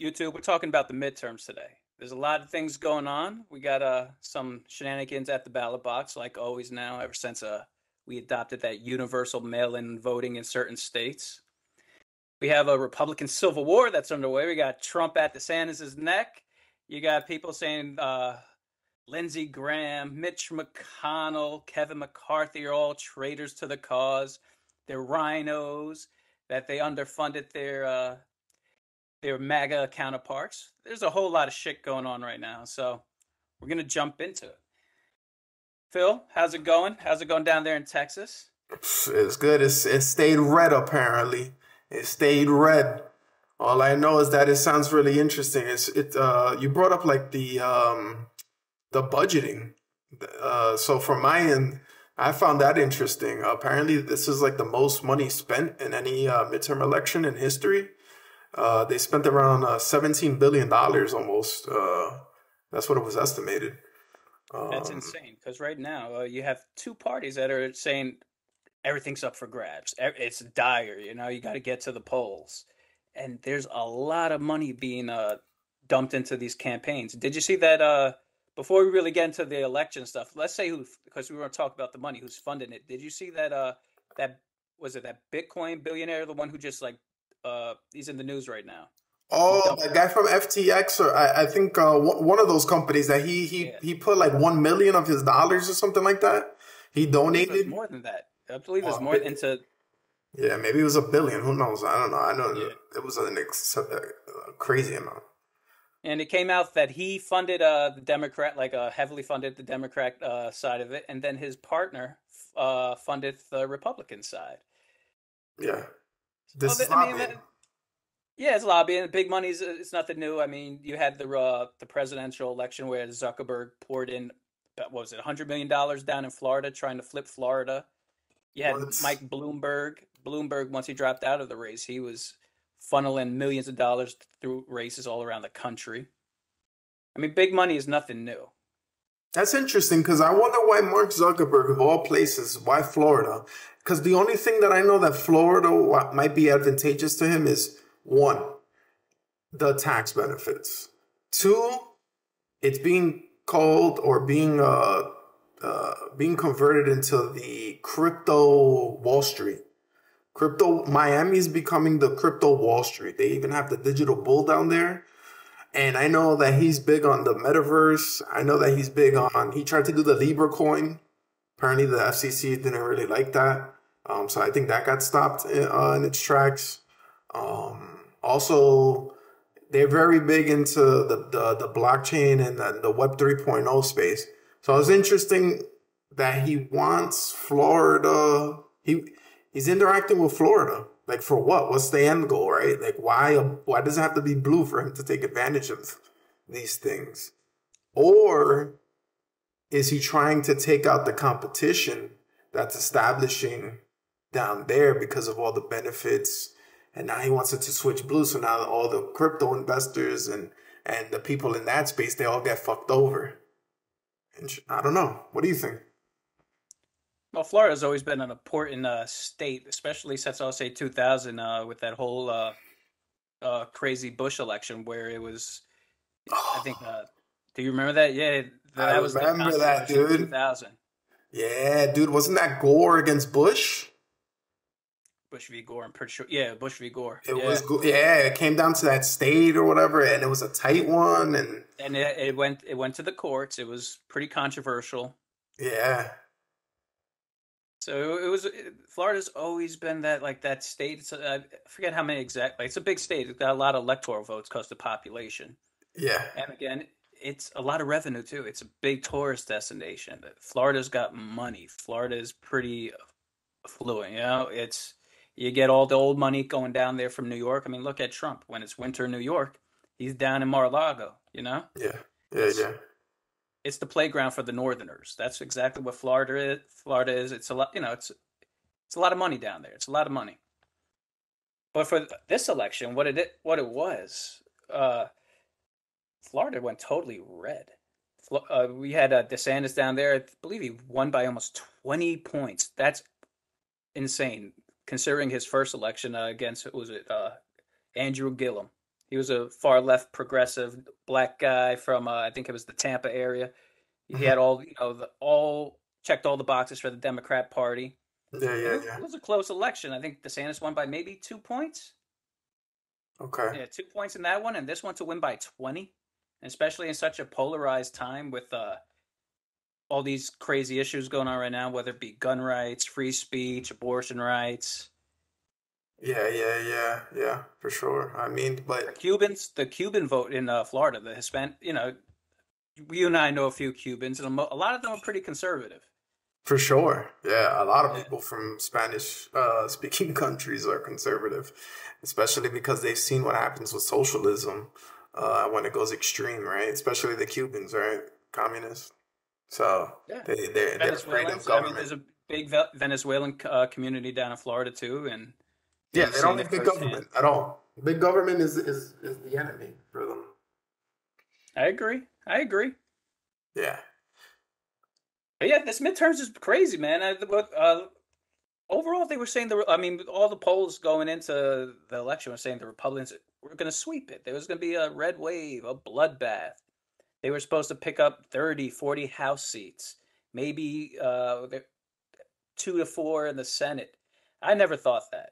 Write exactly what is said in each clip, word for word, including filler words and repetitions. YouTube, we're talking about the midterms today. There's a lot of things going on. We got uh, some shenanigans at the ballot box, like always now, ever since uh, we adopted that universal mail-in voting in certain states. We have a Republican civil war that's underway. We got Trump at DeSantis' neck. You got people saying uh, Lindsey Graham, Mitch McConnell, Kevin McCarthy are all traitors to the cause. They're rhinos, that they underfunded their uh, their MAGA counterparts. There's a whole lot of shit going on right now, so we're going to jump into it. Phil, how's it going? How's it going down there in Texas? It's good. It's, it stayed red, apparently. It stayed red. All I know is that it sounds really interesting. It's it. Uh, you brought up like the um, the budgeting. Uh, so from my end, I found that interesting. Apparently, this is like the most money spent in any uh, midterm election in history. Uh, they spent around uh, seventeen billion dollars almost. Uh, that's what it was estimated. Um, that's insane. Because right now uh, you have two parties that are saying everything's up for grabs. It's dire, you know, you got to get to the polls. And there's a lot of money being uh, dumped into these campaigns. Did you see that uh, before we really get into the election stuff, let's say who, because we were going to talk about the money, who's funding it. Did you see that, uh, that was it that Bitcoin billionaire, the one who just like, uh, he's in the news right now? Oh, that guy from F T X, or I, I think uh, one of those companies that he, he, yeah. he put like one million of his dollars or something like that. He donated more than that. I believe it's more into. Yeah, maybe it was a billion. Who knows? I don't know. I know yeah. it was an ex a crazy amount. And it came out that he funded uh, the Democrat, like uh, heavily funded the Democrat uh, side of it, and then his partner uh, funded the Republican side. Yeah, this well, is I mean, lobbying. Yeah, it's lobbying. Big money's it's nothing new. I mean, you had the uh, the presidential election where Zuckerberg poured in, what was it, one hundred million dollars down in Florida, trying to flip Florida. Yeah, Mike Bloomberg. Bloomberg, once he dropped out of the race, he was funneling millions of dollars through races all around the country. I mean, big money is nothing new. That's interesting, because I wonder why Mark Zuckerberg, of all places, why Florida? Because the only thing that I know that Florida might be advantageous to him is, one, the tax benefits. Two, it's being called or being... Uh, Uh, being converted into the crypto Wall Street. Crypto Miami is becoming the crypto Wall Street. They even have the digital bull down there. And I know that he's big on the metaverse. I know that he's big on, he tried to do the Libra coin. Apparently the F C C didn't really like that. Um, so I think that got stopped in, uh, in its tracks. Um, also, they're very big into the, the, the blockchain and the, the Web three point oh space. So it's interesting that he wants Florida. He he's interacting with Florida. Like for what? What's the end goal, right? Like why why does it have to be blue for him to take advantage of these things? Or is he trying to take out the competition that's establishing down there because of all the benefits? And now he wants it to switch blue. So now all the crypto investors and and the people in that space, they all get fucked over. I don't know. What do you think? Well, Florida's always been an important uh, state, especially since I'll say two thousand uh, with that whole uh, uh, crazy Bush election where it was, oh. I think, uh, do you remember that? Yeah, that I was remember that, dude. two thousand. Yeah, dude. Wasn't that Gore against Bush? Bush v. Gore, I'm pretty sure. Yeah, Bush v. Gore. It yeah. was, yeah, it came down to that state or whatever, and it was a tight one, and and it, it went, it went to the courts. It was pretty controversial. Yeah. So it was. It, Florida's always been that like that state. It's, I forget how many exactly. Like, it's a big state. It's got a lot of electoral votes because the population. Yeah. And again, it's a lot of revenue too. It's a big tourist destination. Florida's got money. Florida is pretty affluent. You know, it's. You get all the old money going down there from New York. I mean, look at Trump. When it's winter in New York, he's down in Mar-a-Lago, you know? Yeah, yeah, it's, yeah. It's the playground for the Northerners. That's exactly what Florida is. Florida is. It's a lot, you know, it's, it's a lot of money down there. It's a lot of money. But for this election, what it, what it was, uh, Florida went totally red. Uh, we had uh, DeSantis down there. I believe he won by almost twenty points. That's insane. considering his first election uh, against, was it uh, Andrew Gillum? He was a far left progressive black guy from, uh, I think it was the Tampa area. He mm-hmm. had all, you know, the, all checked all the boxes for the Democrat Party. Yeah, yeah, yeah. It was a close election. I think DeSantis won by maybe two points. Okay. Yeah, two points in that one, and this one to win by twenty, especially in such a polarized time with uh, all these crazy issues going on right now, whether it be gun rights, free speech, abortion rights. Yeah, yeah, yeah, yeah, for sure. I mean, but the Cubans, the Cuban vote in uh, Florida, the Hispanic, you know, you and I know a few Cubans, and a lot of them are pretty conservative. For sure. Yeah. A lot of people from Spanish uh, speaking countries are conservative, especially because they've seen what happens with socialism uh, when it goes extreme, right? Especially the Cubans, right? Communists. So yeah. they, they're, they're afraid of government. I mean, there's a big Venezuelan uh, community down in Florida, too. And yeah, they don't need big government at all. Big government is, is, is the enemy for them. I agree. I agree. Yeah. Yeah, this midterms is crazy, man. I, uh, overall, they were saying the. I mean, all the polls going into the election were saying the Republicans were going to sweep it. There was going to be a red wave, a bloodbath. They were supposed to pick up thirty, forty House seats, maybe uh, two to four in the Senate. I never thought that.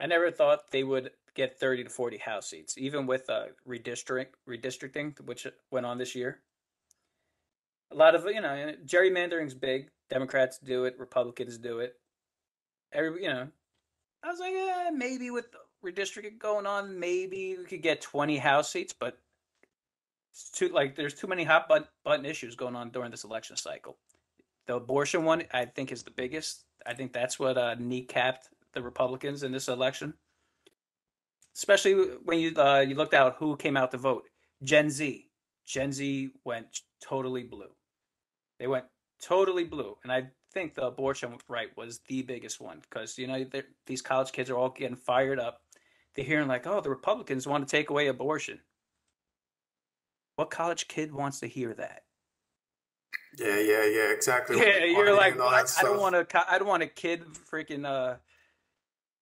I never thought they would get thirty to forty House seats, even with uh, redistricting, redistricting, which went on this year. A lot of, you know, gerrymandering's big. Democrats do it. Republicans do it. Every, you know, I was like, yeah, maybe with redistricting going on, maybe we could get twenty House seats, but it's too, like, there's too many hot button, button issues going on during this election cycle. The abortion one, I think, is the biggest. I think that's what uh, kneecapped the Republicans in this election. Especially when you uh, you looked out who came out to vote. Gen Z. Gen Z went totally blue. They went totally blue. And I think the abortion right was the biggest one because, you know, these college kids are all getting fired up. They're hearing like, oh, the Republicans want to take away abortion. What college kid wants to hear that? Yeah, yeah, yeah, exactly. Yeah, you're like, well, I, I don't want to, I don't want a kid freaking uh,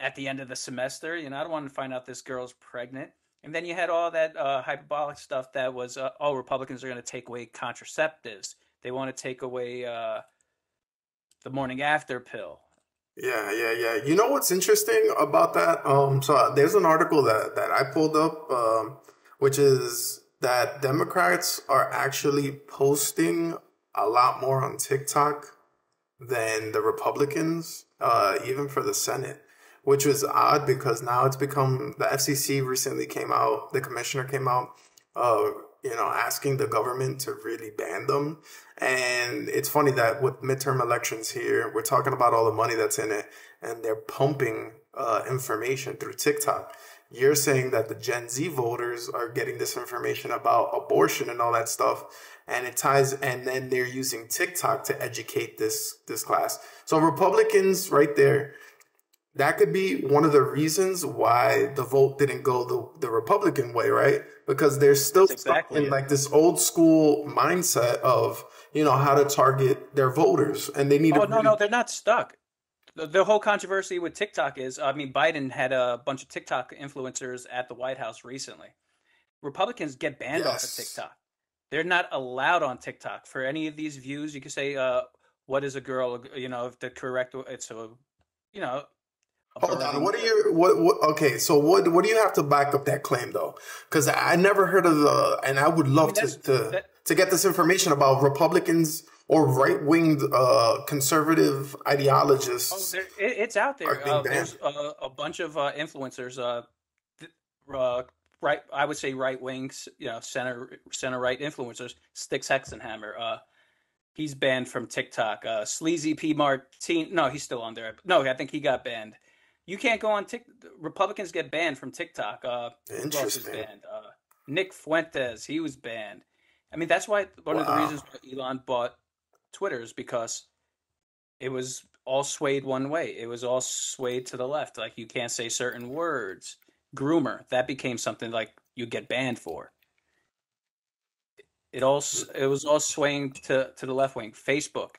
at the end of the semester. You know, I don't want to find out this girl's pregnant. And then you had all that uh, hyperbolic stuff that was, uh, oh, Republicans are going to take away contraceptives. They want to take away uh, the morning after pill. Yeah, yeah, yeah. You know what's interesting about that? Um, so there's an article that, that I pulled up, um, which is that Democrats are actually posting a lot more on TikTok than the Republicans, uh, even for the Senate. Which was odd because now it's become the F C C recently came out. The commissioner came out, uh, you know, asking the government to really ban them. And it's funny that with midterm elections here, we're talking about all the money that's in it and they're pumping uh, information through TikTok. You're saying that the Gen Z voters are getting this information about abortion and all that stuff. And it ties, and then they're using TikTok to educate this, this class. So Republicans right there. That could be one of the reasons why the vote didn't go the, the Republican way, right? Because they're still exactly stuck in it. Like this old school mindset of, you know, how to target their voters. And they need oh, to. Oh, no, no, they're not stuck. The, the whole controversy with TikTok is, I mean, Biden had a bunch of TikTok influencers at the White House recently. Republicans get banned yes. off of TikTok. They're not allowed on TikTok. For any of these views, you can say, uh, what is a girl, you know, if the correct, it's a, you know. Hold on. What are your what, what? Okay, so what? What do you have to back up that claim though? Because I never heard of the, and I would love I mean, to to, that, to get this information about Republicans or right wing uh, conservative ideologists. Oh, it, it's out there. Uh, there's uh, a bunch of uh, influencers. Uh, uh, right, I would say right wings. You know, center center right influencers. Stix Hexenhammer. Uh, he's banned from TikTok. Uh, Sleazy P Martin. No, he's still on there. No, I think he got banned. You can't go on TikTok. Republicans get banned from TikTok. Uh, Interesting. Banned. Uh, Nick Fuentes, he was banned. I mean, that's why one wow. of the reasons why Elon bought Twitter is because it was all swayed one way. It was all swayed to the left. Like you can't say certain words. Groomer, that became something like you get banned for. It all it was all swaying to to the left wing. Facebook,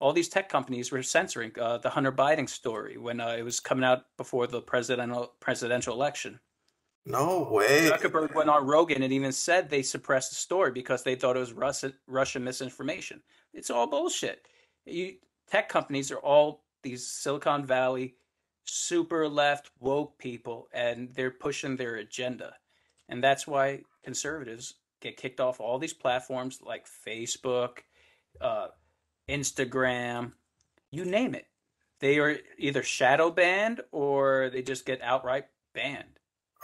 all these tech companies were censoring uh, the Hunter Biden story when uh, it was coming out before the presidential presidential election. No way. Zuckerberg went on Rogan and even said they suppressed the story because they thought it was Russia, Russian misinformation. It's all bullshit. You, tech companies are all these Silicon Valley super left woke people, and they're pushing their agenda. And that's why conservatives get kicked off all these platforms like Facebook, uh, Instagram, you name it. They are either shadow banned or they just get outright banned.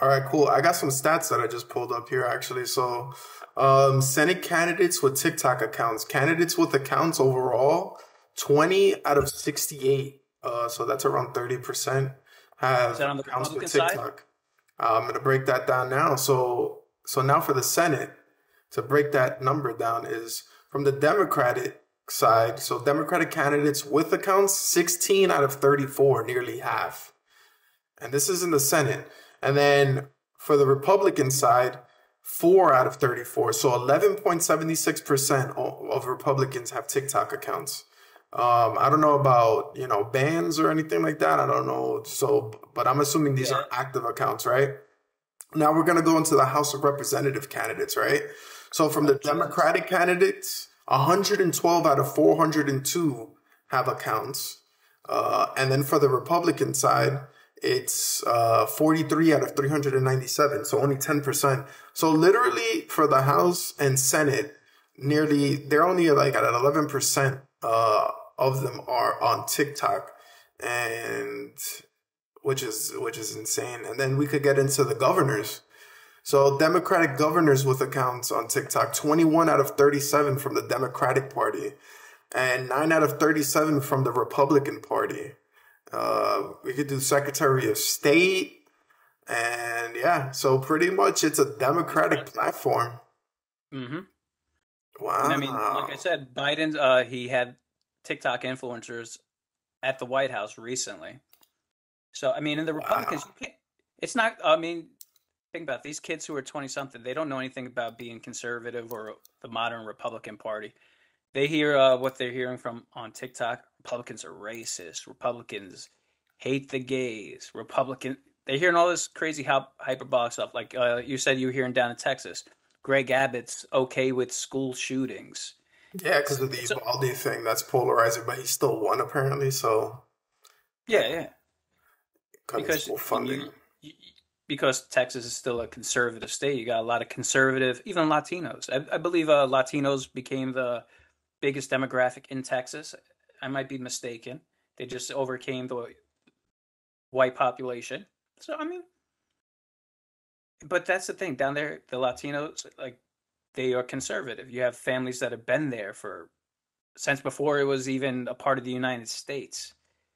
All right, cool. I got some stats that I just pulled up here, actually. So um, Senate candidates with TikTok accounts, candidates with accounts overall, twenty out of sixty-eight. Uh, so that's around thirty percent have accounts with TikTok. Uh, I'm going to break that down now. So, so now for the Senate, to break that number down is from the Democratic side. So Democratic candidates with accounts, sixteen out of thirty-four, nearly half. And this is in the Senate. And then for the Republican side, four out of thirty-four. So eleven point seven six percent of Republicans have TikTok accounts. Um, I don't know about, you know, bans or anything like that. I don't know. So, but I'm assuming these yeah. are active accounts, right? Now we're going to go into the House of Representative candidates, right? So from the Democratic candidates, one hundred twelve out of four hundred two have accounts. Uh, and then for the Republican side, it's uh, forty-three out of three hundred ninety-seven, so only ten percent. So literally for the House and Senate, nearly they're only like at eleven percent uh, of them are on TikTok, and which is which is insane. And then we could get into the governors. So Democratic governors with accounts on TikTok, twenty-one out of thirty-seven from the Democratic Party, and nine out of thirty-seven from the Republican Party. Uh, we could do Secretary of State, and yeah, so pretty much it's a Democratic platform. Mm-hmm. Wow. And I mean, like I said, Biden, uh, he had TikTok influencers at the White House recently. So, I mean, in the Republicans, wow. you can't, it's not, I mean, think about it, these kids who are twenty something, they don't know anything about being conservative or the modern Republican Party. They hear uh, what they're hearing from on TikTok. Republicans are racist. Republicans hate the gays. Republican, they're hearing all this crazy hyperbolic stuff. Like uh, you said, you were hearing down in Texas, Greg Abbott's okay with school shootings. Yeah, because of the Uvalde so, thing, that's polarizing, but he still won apparently. So yeah, yeah, because school funding. You, you, because Texas is still a conservative state, you got a lot of conservative, even Latinos. I, I believe uh, Latinos became the biggest demographic in Texas. I might be mistaken. They just overcame the white population. So, I mean, but that's the thing down there, the Latinos, like they are conservative. You have families that have been there for since before it was even a part of the United States.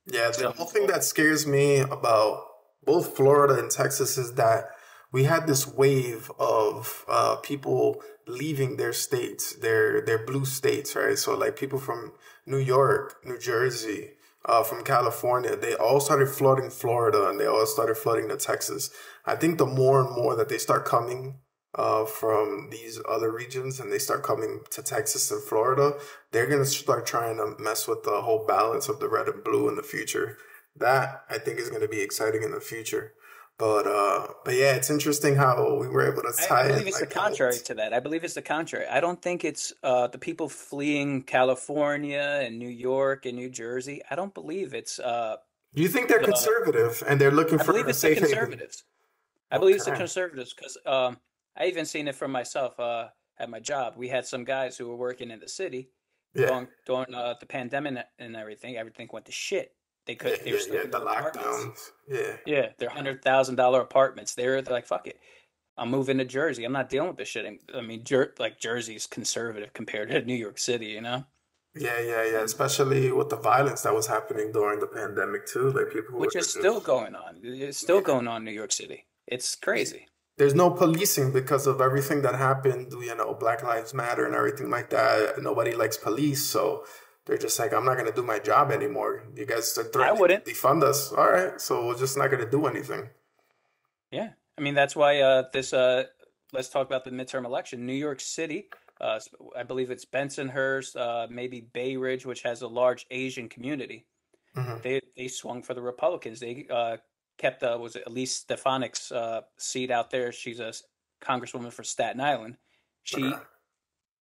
Yeah. The whole thing that scares me about both Florida and Texas is that we had this wave of uh, people leaving their states, their their blue states, right? So like people from New York, New Jersey, uh, from California, they all started flooding Florida and they all started flooding to Texas. I think the more and more that they start coming uh, from these other regions and they start coming to Texas and Florida, they're going to start trying to mess with the whole balance of the red and blue in the future. That I think is going to be exciting in the future. But uh, but yeah, it's interesting how we were able to tie it. I believe in, it's like, the contrary to that. I believe it's the contrary. I don't think it's uh, the people fleeing California and New York and New Jersey. I don't believe it's. Uh, you think they're the, conservative and they're looking I for. I believe it's the conservatives. Haven. I believe okay. it's the conservatives because um, I even seen it for myself uh, at my job. We had some guys who were working in the city yeah. during, during uh, the pandemic and everything. Everything went to shit. They could. Yeah, they were yeah, yeah, the lockdowns. Yeah, yeah, their hundred thousand dollar apartments. They're they're like, fuck it, I'm moving to Jersey. I'm not dealing with this shit. I mean, Jer like Jersey's conservative compared to New York City, you know? Yeah, yeah, yeah. Especially with the violence that was happening during the pandemic too, like people. Which is still going on. It's still yeah. going on in New York City. It's crazy. There's no policing because of everything that happened. You know, Black Lives Matter and everything like that. Nobody likes police, so. They're just like, I'm not going to do my job anymore. You guys are threatening I wouldn't. to defund us. All right. So we're just not going to do anything. Yeah. I mean, that's why uh, this, uh, let's talk about the midterm election. New York City Uh, I believe it's Bensonhurst, uh, maybe Bay Ridge, which has a large Asian community. Mm-hmm. They they swung for the Republicans. They uh, kept uh, was it Elise Stefanik's uh, seat out there. She's a congresswoman for Staten Island. She okay.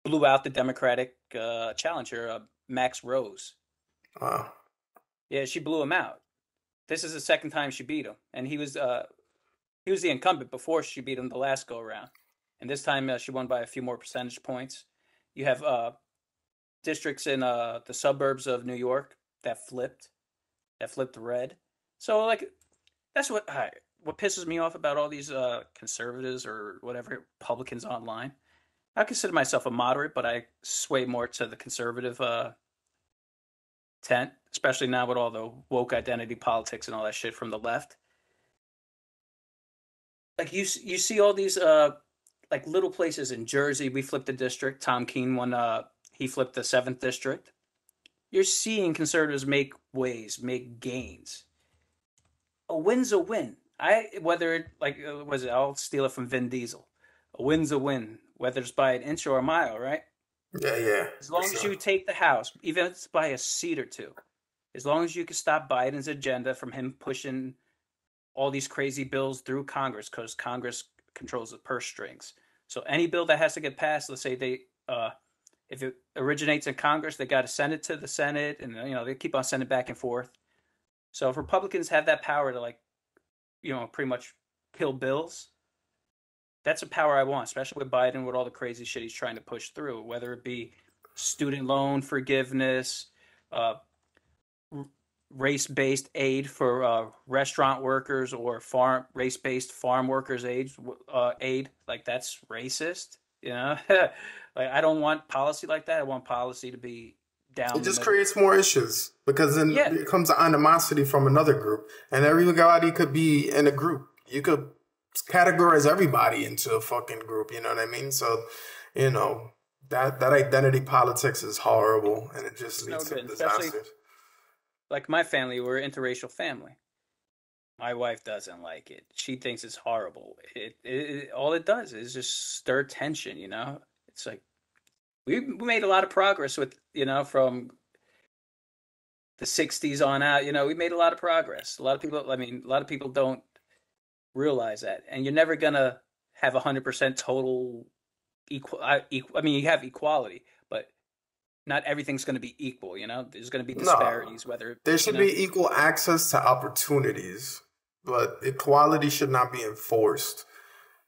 blew out the Democratic uh, challenger, uh, Max Rose. Wow. Yeah, she blew him out. This is the second time she beat him, and he was uh, he was the incumbent before she beat him the last go around. And this time uh, she won by a few more percentage points. You have uh, districts in uh, the suburbs of New York that flipped, that flipped red. So like, that's what I, what pisses me off about all these uh, conservatives or whatever Republicans online. I consider myself a moderate, but I sway more to the conservative uh, tent, especially now with all the woke identity politics and all that shit from the left. Like you, you see all these. Uh, Like little places in Jersey, we flipped the district. Tom Keene won, uh, he flipped the seventh district. You're seeing conservatives make ways, make gains. A win's a win. I, whether it, like, was it, I'll steal it from Vin Diesel. A win's a win, whether it's by an inch or a mile, right? Yeah, yeah. As long as you take the House, even if it's by a seat or two, as long as you can stop Biden's agenda from him pushing all these crazy bills through Congress, because Congress controls the purse strings. So any bill that has to get passed, let's say they, uh, if it originates in Congress, they got to send it to the Senate, and you know they keep on sending back and forth. So if Republicans have that power to like, you know, pretty much kill bills, that's a power I want, especially with Biden, with all the crazy shit he's trying to push through, whether it be student loan forgiveness, uh, race-based aid for uh, restaurant workers or farm race-based farm workers aid, uh, aid like that's racist, you know. Like I don't want policy like that. I want policy to be down. It just creates more issues because then yeah. it comes to animosity from another group, and everybody could be in a group. You could categorize everybody into a fucking group. You know what I mean? So, you know that that identity politics is horrible, and it just it's leads no to disaster. Like my family, we're an interracial family. My wife doesn't like it. She thinks it's horrible. It, it, it all it does is just stir tension, you know? It's like we made a lot of progress with, you know, from the sixties on out, you know, we made a lot of progress. A lot of people, I mean, a lot of people don't realize that. And you're never going to have one hundred percent total equal I, equal I mean, you have equality, but not everything's going to be equal, you know? There's going to be disparities. No, whether there should you know, be equal access to opportunities, but equality should not be enforced.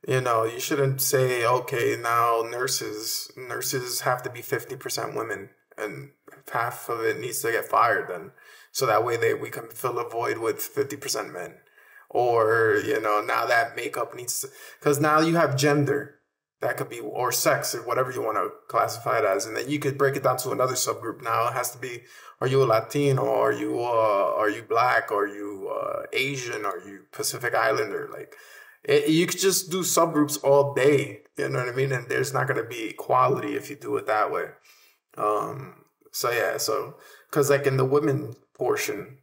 You know, you shouldn't say, okay, now nurses nurses have to be fifty percent women and half of it needs to get fired then. So that way they, we can fill a void with fifty percent men. Or, you know, now that makeup needs to... Because now you have gender. That could be, or sex, or whatever you want to classify it as. And then you could break it down to another subgroup. Now it has to be, are you a Latino? Are you, uh, are you black? Are you uh, Asian? Are you Pacific Islander? Like, it, you could just do subgroups all day. You know what I mean? And there's not going to be equality if you do it that way. Um, so, yeah. So, because like in the women portion,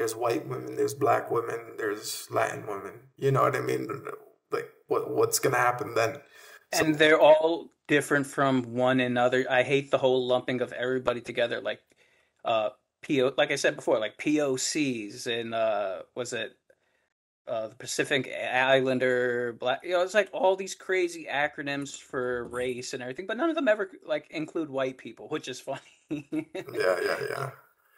there's white women, there's black women, there's Latin women. You know what I mean? Like, what what's going to happen then? So, and they're all different from one another. I hate the whole lumping of everybody together, like uh, P O. Like I said before, like P O Cs and uh, was it uh, the Pacific Islander Black? You know, it's like all these crazy acronyms for race and everything, but none of them ever like include white people, which is funny. yeah, yeah, yeah.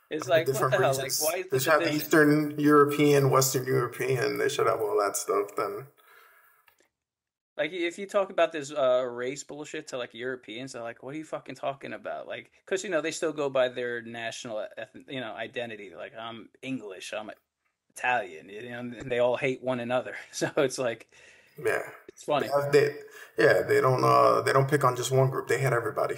It's like different what the regions. Hell? Like, why is they should division? Have Eastern European, Western European. They should have all that stuff then. Like, if you talk about this uh, race bullshit to, like, Europeans, they're like, what are you fucking talking about? Like, because, you know, they still go by their national, you know, identity. Like, I'm English, I'm Italian, you know, and they all hate one another. So it's like, yeah, it's funny. They, yeah, they don't uh, they don't pick on just one group. They hate everybody.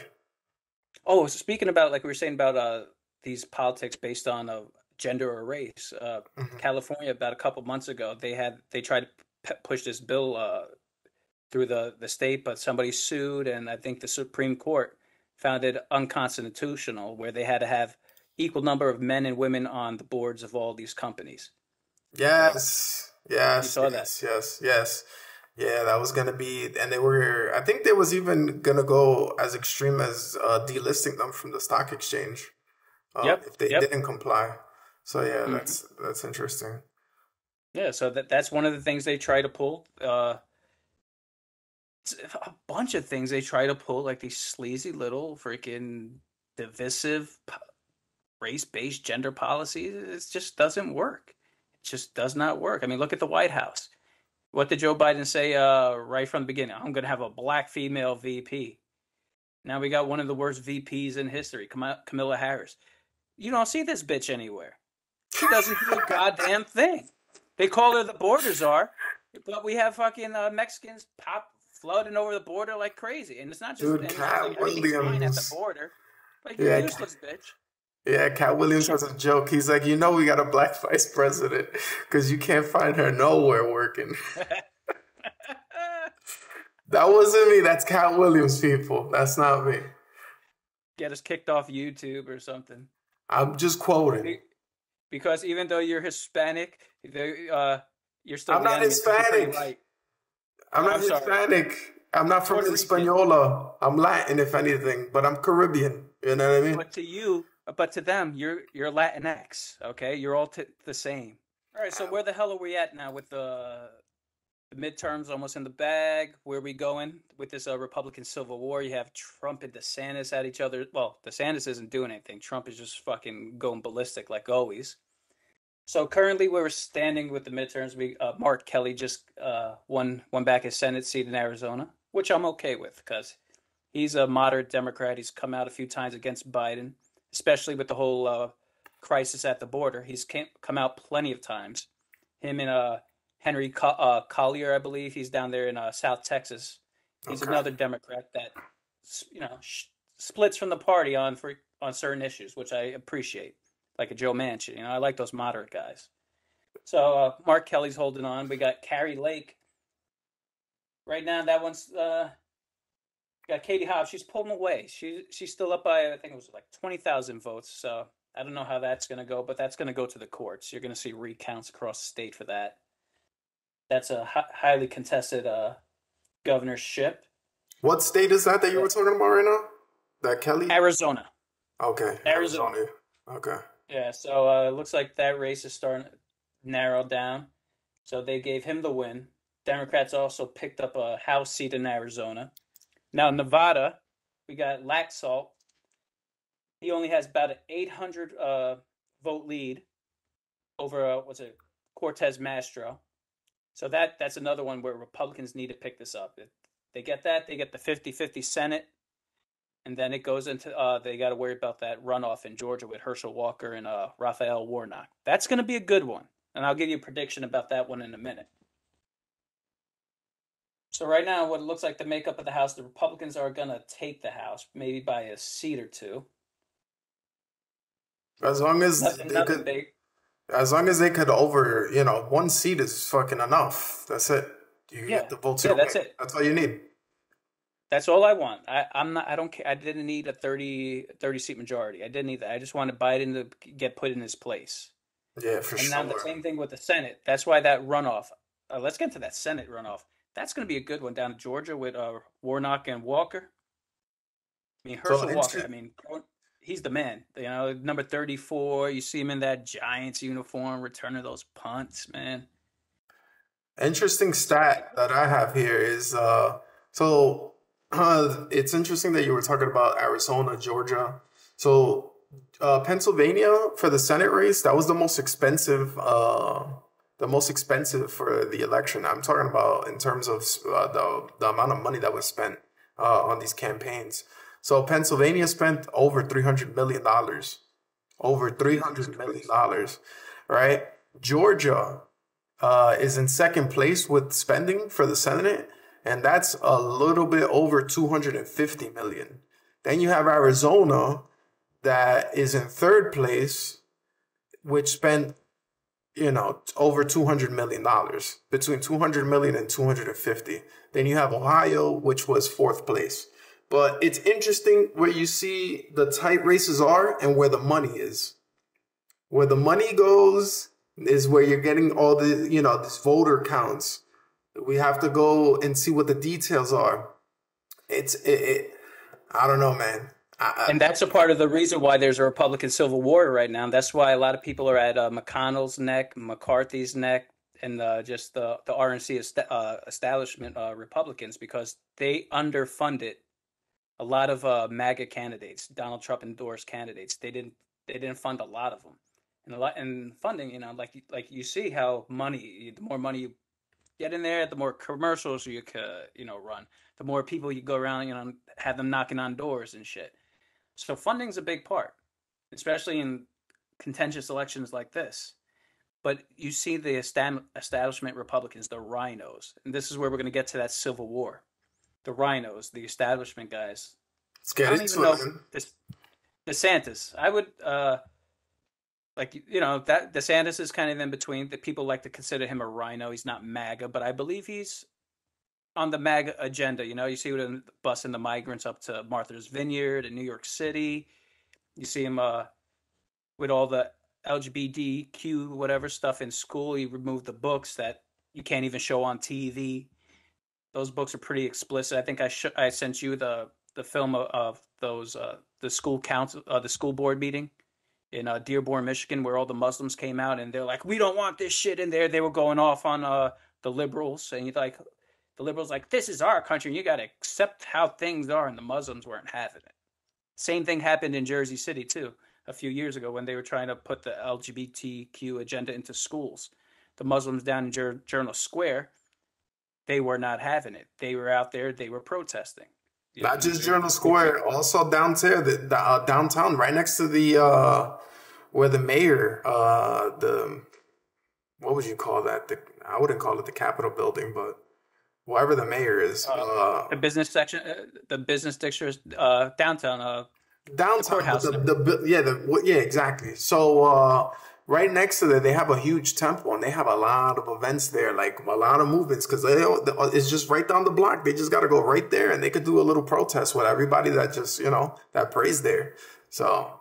Oh, so speaking about, like we were saying about uh, these politics based on uh, gender or race, uh, mm-hmm. California, about a couple months ago, they had, they tried to push this bill uh through the, the state, but somebody sued, and I think the Supreme Court found it unconstitutional, where they had to have equal number of men and women on the boards of all these companies. Yes, yes, you saw yes, that. yes, yes. Yeah, that was going to be, and they were, I think they was even going to go as extreme as uh, delisting them from the stock exchange um, Yep. if they yep. didn't comply. So yeah, mm-hmm. that's, that's interesting. Yeah. So that, that's one of the things they try to pull, uh, a bunch of things they try to pull, like these sleazy little freaking divisive race-based gender policies. It just doesn't work. It just does not work. I mean, look at the White House. What did Joe Biden say uh, right from the beginning? I'm going to have a black female V P. Now we got one of the worst V Ps in history, Cam- Kamala Harris. You don't see this bitch anywhere. She doesn't do a goddamn thing. They call her the border czar, but we have fucking uh, Mexicans pop flooding over the border like crazy. And it's not just Dude, Cat Williams at the border. Like, yeah, you're useless, bitch. Yeah, Cat Williams has a joke. He's like, you know, we got a black vice president because you can't find her nowhere working. That wasn't me. That's Cat Williams, people. That's not me. Get us kicked off YouTube or something. I'm just quoting. Because even though you're Hispanic, uh, you're still. I'm not Hispanic. Right. I'm not I'm Hispanic. Sorry. I'm not from Hispaniola. I'm Latin, if anything, but I'm Caribbean. You know what I mean? But to you. But to them, you're you're Latinx, okay? You're all t the same. All right, so where the hell are we at now with the, the midterms almost in the bag? Where are we going with this uh, Republican Civil War? You have Trump and DeSantis at each other. Well, DeSantis isn't doing anything. Trump is just fucking going ballistic like always. So currently where we're standing with the midterms, we uh, Mark Kelly just uh, won, won back his Senate seat in Arizona, which I'm okay with because he's a moderate Democrat. He's come out a few times against Biden, especially with the whole uh, crisis at the border. He's came, come out plenty of times. Him and uh, Henry Co uh, Collier, I believe, he's down there in uh, South Texas. He's okay. Another Democrat that, you know, sh splits from the party on for, on certain issues, which I appreciate, like a Joe Manchin. You know, I like those moderate guys. So uh, Mark Kelly's holding on. We got Carrie Lake. Right now, that one's... Uh, Got Katie Hobbs. She's pulling away. She, she's still up by, I think it was like twenty thousand votes. So I don't know how that's going to go, but that's going to go to the courts. You're going to see recounts across the state for that. That's a hi highly contested uh, governorship. What state is that that you were talking about right now? That Kelly? Arizona. Okay. Arizona. Arizona. Okay. Yeah, so uh, it looks like that race is starting to narrow down. So they gave him the win. Democrats also picked up a House seat in Arizona. Now, Nevada, we got Laxalt. He only has about an eight hundred uh, vote lead over, uh, what's it, Cortez Mastro. So that that's another one where Republicans need to pick this up. If they get that, they get the fifty fifty Senate, and then it goes into, uh, they got to worry about that runoff in Georgia with Herschel Walker and uh, Raphael Warnock. That's going to be a good one, and I'll give you a prediction about that one in a minute. So right now, what it looks like the makeup of the House, the Republicans are going to take the House, maybe by a seat or two. As long as nothing, they nothing could, big. as long as they could over, you know, one seat is fucking enough. That's it. You yeah. get the votes. Yeah, away. That's it. That's all you need. That's all I want. I, I'm not. I don't care. I didn't need a thirty seat majority. I didn't need that. I just wanted Biden to get put in his place. Yeah, for and sure. And now the same thing with the Senate. That's why that runoff. Uh, let's get to that Senate runoff. That's going to be a good one down in Georgia with uh, Warnock and Walker. I mean, Herschel so Walker, I mean, he's the man. You know, number thirty-four, you see him in that Giants uniform, returning those punts, man. Interesting stat that I have here is, uh, so uh, it's interesting that you were talking about Arizona, Georgia. So uh, Pennsylvania, for the Senate race, that was the most expensive uh the most expensive for the election. I'm talking about in terms of uh, the, the amount of money that was spent uh, on these campaigns. So Pennsylvania spent over three hundred million dollars, over three hundred million dollars, right? Georgia uh, is in second place with spending for the Senate, and that's a little bit over two hundred fifty million dollars. Then you have Arizona that is in third place, which spent you know, over two hundred million dollars, between two hundred million dollars and two hundred fifty. Then you have Ohio, which was fourth place. But it's interesting where you see the tight races are and where the money is. Where the money goes is where you're getting all the, you know, these voter counts. We have to go and see what the details are. It's, it, it, I don't know, man. I, and that's a part of the reason why there's a Republican civil war right now. That's why a lot of people are at uh, McConnell's neck, McCarthy's neck, and uh, just the, the R N C est- uh, establishment uh, Republicans, because they underfunded a lot of uh, MAGA candidates, Donald Trump endorsed candidates. They didn't they didn't fund a lot of them, and a lot and funding. You know, like like you see how money, the more money you get in there, the more commercials you could, you know, run, the more people you go around, you know, have them knocking on doors and shit. So funding's a big part, especially in contentious elections like this. But you see the establishment Republicans, the rhinos, and this is where we're going to get to that civil war. The rhinos, the establishment guys. Let's get into it. This, DeSantis, I would, uh, like, you know, that DeSantis is kind of in between. The people like to consider him a rhino. He's not MAGA, but I believe he's on the MAGA agenda. You know, you see him busing the migrants up to Martha's Vineyard in New York City. You see him uh, with all the L G B T Q whatever stuff in school. He removed the books that you can't even show on T V. Those books are pretty explicit. I think I sh- I sent you the the film of, of those uh, the school council uh, the school board meeting in uh, Dearborn, Michigan, where all the Muslims came out and they're like, we don't want this shit in there. They were going off on uh, the liberals, and you're like, the liberals like, this is our country and you got to accept how things are, and the Muslims weren't having it. Same thing happened in Jersey City too a few years ago when they were trying to put the L G B T Q agenda into schools. The Muslims down in Jer- Journal Square, they were not having it. They were out there. They were protesting. You not know, just Journal Square, also downtown, the, the, uh, downtown, right next to the uh, where the mayor, uh, the what would you call that? The, I wouldn't call it the Capitol building, but wherever the mayor is, uh, uh, the business section, uh, the business district, uh, downtown, uh, downtown, the the, the yeah, the, yeah, exactly. So. Uh, Right next to there, they have a huge temple, and they have a lot of events there, like a lot of movements, because it's just right down the block. They just got to go right there, and they could do a little protest with everybody that just, you know, that prays there. So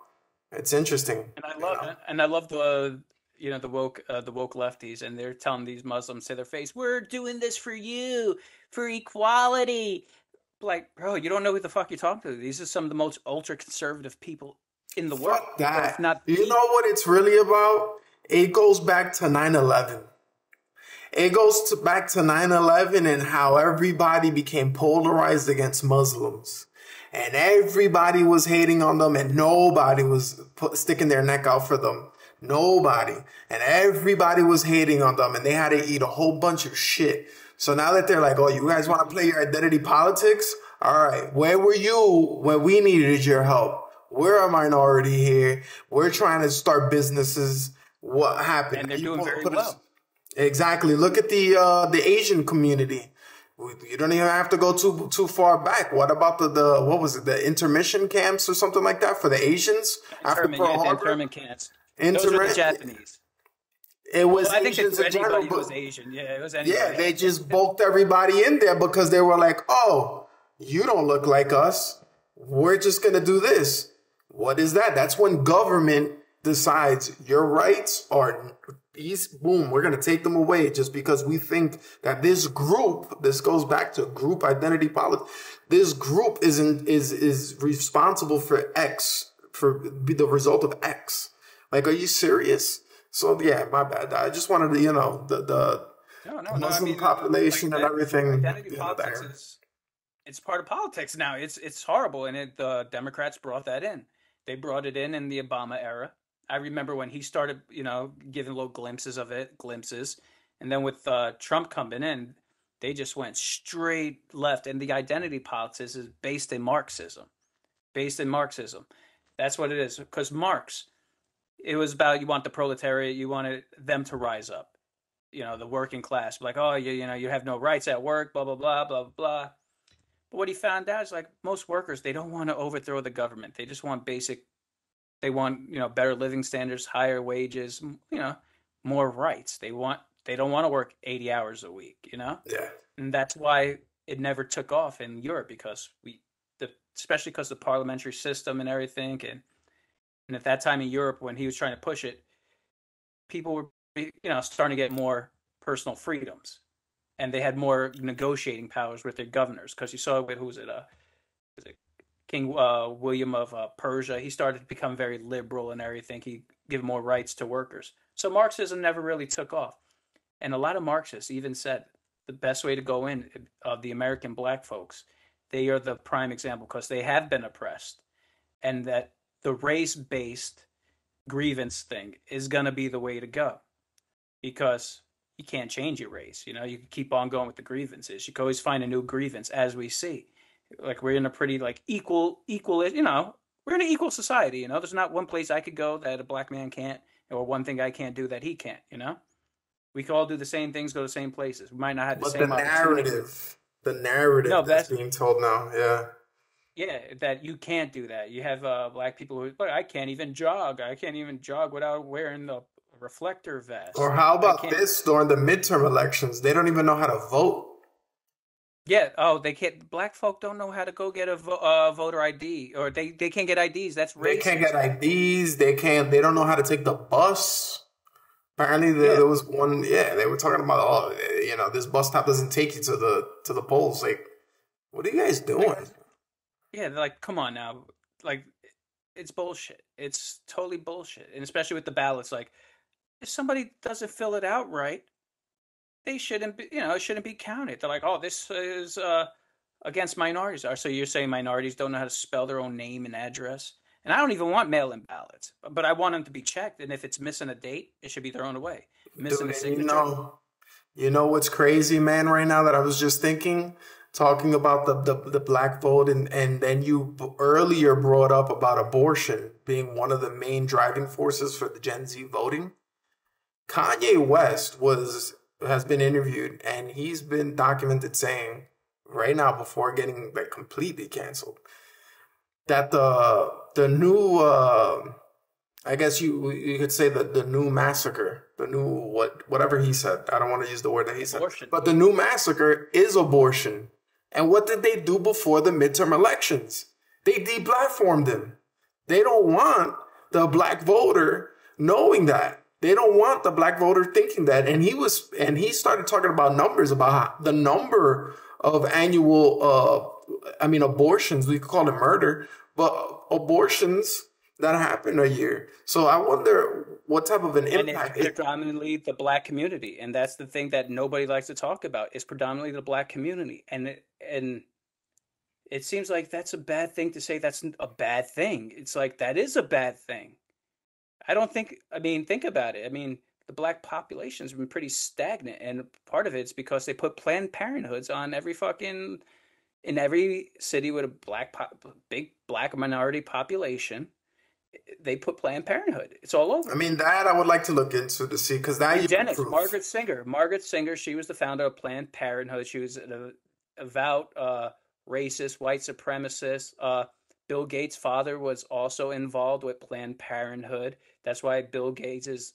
it's interesting. And I love, you know? and I love the, uh, you know, the woke, uh, the woke lefties, and they're telling these Muslims to their face, "We're doing this for you, for equality." Like, bro, you don't know who the fuck you're talking to. These are some of the most ultra conservative people in the world. Fuck that. Not you know what it's really about? It goes back to nine eleven. It goes to back to nine eleven and how everybody became polarized against Muslims. And everybody was hating on them, and nobody was put, sticking their neck out for them. Nobody. And everybody was hating on them, and they had to eat a whole bunch of shit. So now that they're like, oh, you guys want to play your identity politics? All right. Where were you when we needed your help? We're a minority here. We're trying to start businesses. What happened? And they're doing you very well. Exactly. Look at the uh, the Asian community. You don't even have to go too too far back. What about the, the what was it? The intermission camps or something like that for the Asians? After Pearl Harbor? Internment camps. Those are the Japanese. It was well, I think Asians in general, but, was Asian. Yeah, it was anybody. Yeah, they just bulked everybody in there because they were like, oh, you don't look like us. We're just going to do this. What is that? That's when government decides your rights are, boom, we're going to take them away just because we think that this group, this goes back to group identity politics, this group is in, is is responsible for X, for the result of X. Like, are you serious? So, yeah, my bad. I just wanted to, you know, the, the no, no, Muslim no, I mean, population like, and everything. Identity you know, politics is, it's part of politics now. It's, it's horrible, and it, the Democrats brought that in. They brought it in in the Obama era. I remember when he started, you know, giving little glimpses of it, glimpses. And then with uh, Trump coming in, they just went straight left. And the identity politics is based in Marxism, based in Marxism. That's what it is. Because Marx, it was about you want the proletariat, you wanted them to rise up, you know, the working class. Like, oh, you, you know, you have no rights at work, blah, blah, blah, blah, blah. What he found out is like most workers, they don't want to overthrow the government. They just want basic, they want, you know, better living standards, higher wages, you know, more rights. They want, they don't want to work eighty hours a week, you know? Yeah. And that's why it never took off in Europe because we, the, especially because the parliamentary system and everything. And, and at that time in Europe, when he was trying to push it, people were, you know, starting to get more personal freedoms. and they had more negotiating powers with their governors, because you saw with who was it, uh, was it King uh, William of uh, Persia? He started to become very liberal and everything. He gave more rights to workers. So Marxism never really took off. And a lot of Marxists even said the best way to go in of uh, the American black folks, they are the prime example because they have been oppressed, and that the race-based grievance thing is going to be the way to go, because you can't change your race. You know, you can keep on going with the grievances. You can always find a new grievance, as we see. Like, we're in a pretty like equal, equal, you know, we're in an equal society. You know, there's not one place I could go that a black man can't, or one thing I can't do that he can't, you know? We can all do the same things, go to the same places. We might not have the but same the narrative, the narrative no, that's, that's being told now, yeah. Yeah, that you can't do that. You have uh, black people who, but I can't even jog. I can't even jog without wearing the reflector vest. Or how about this during the midterm elections? They don't even know how to vote. Yeah. Oh, they can't. Black folk don't know how to go get a vo uh, voter I D, or they, they can't get I Ds. That's racist. They can't get I Ds. They can't. They don't know how to take the bus. Apparently, there, yeah. there was one. Yeah, they were talking about, oh, you know, this bus stop doesn't take you to the to the polls. Like, what are you guys doing? Like, yeah, they're like, come on now. Like, it's bullshit. It's totally bullshit. And especially with the ballots, like, if somebody doesn't fill it out right, they shouldn't be, you know, it shouldn't be counted. They're like, oh, this is uh, against minorities. So you're saying minorities don't know how to spell their own name and address? And I don't even want mail-in ballots, but I want them to be checked. And if it's missing a date, it should be thrown away. Missing Dude, a signature. You know, you know what's crazy, man, right now that I was just thinking? Talking about the, the, the black vote, and, and then you earlier brought up about abortion being one of the main driving forces for the Gen Z voting. Kanye West was has been interviewed, and he's been documented saying right now, before getting like completely canceled, that the the new uh, I guess you you could say that the new massacre, the new what whatever he said, I don't want to use the word that he said, abortion. But the new massacre is abortion. And what did they do before the midterm elections? They deplatformed him. They don't want the black voter knowing that. They don't want the black voter thinking that. And he was, and he started talking about numbers, about how the number of annual, uh, I mean, abortions. We could call it murder, but abortions that happen a year. So I wonder what type of an impact. And it's predominantly the black community, and that's the thing that nobody likes to talk about. It's predominantly the black community, and it, and it seems like that's a bad thing to say. That's a bad thing. It's like, that is a bad thing. I don't think, I mean, think about it. I mean, the black population's been pretty stagnant, and part of it's because they put Planned Parenthoods on every fucking, in every city with a black, pop, big black minority population, they put Planned Parenthood. It's all over. I mean, that I would like to look into to see, because that eugenics, you Margaret Sanger, Margaret Sanger, she was the founder of Planned Parenthood. She was an avowed uh, racist, white supremacist. Uh, Bill Gates' father was also involved with Planned Parenthood. That's why Bill Gates is